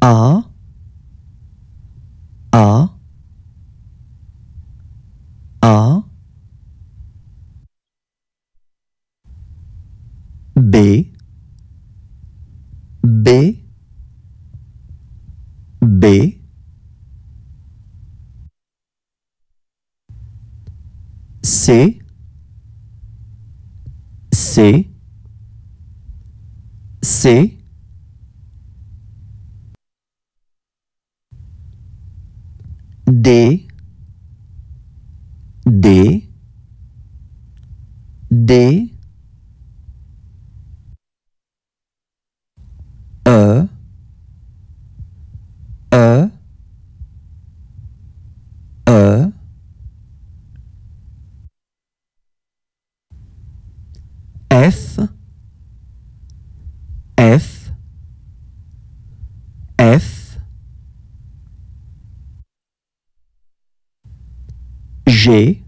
A B C D E F G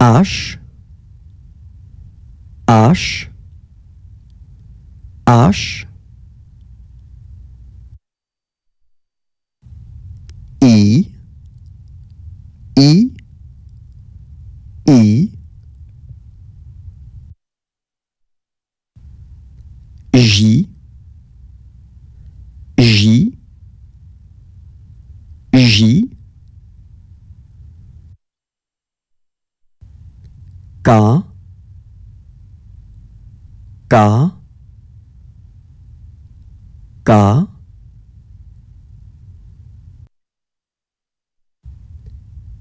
H I J K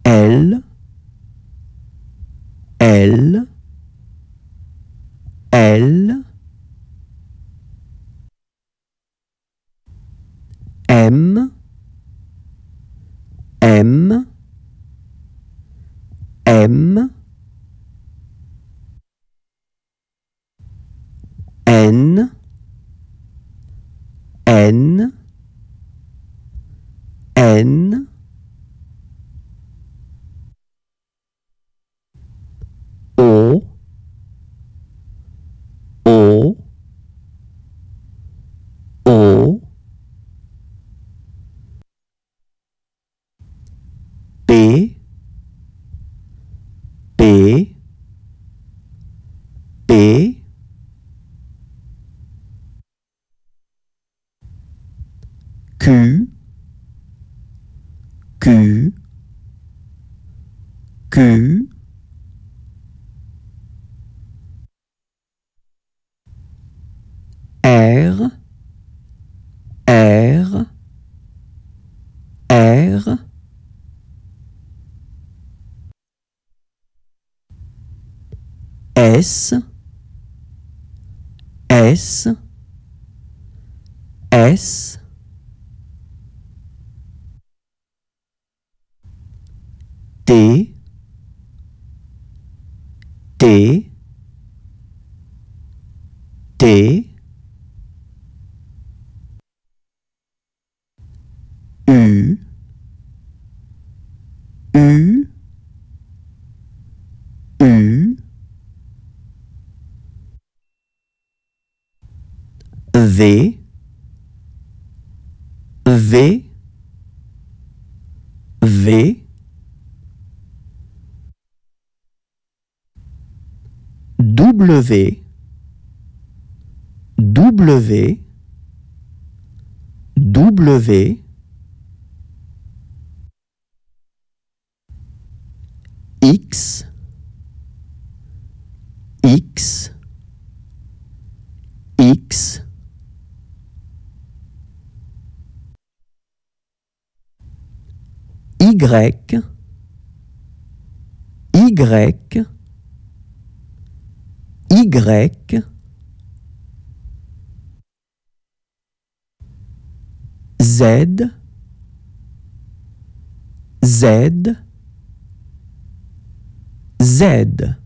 L M N O P Q R S T U V W X Y Z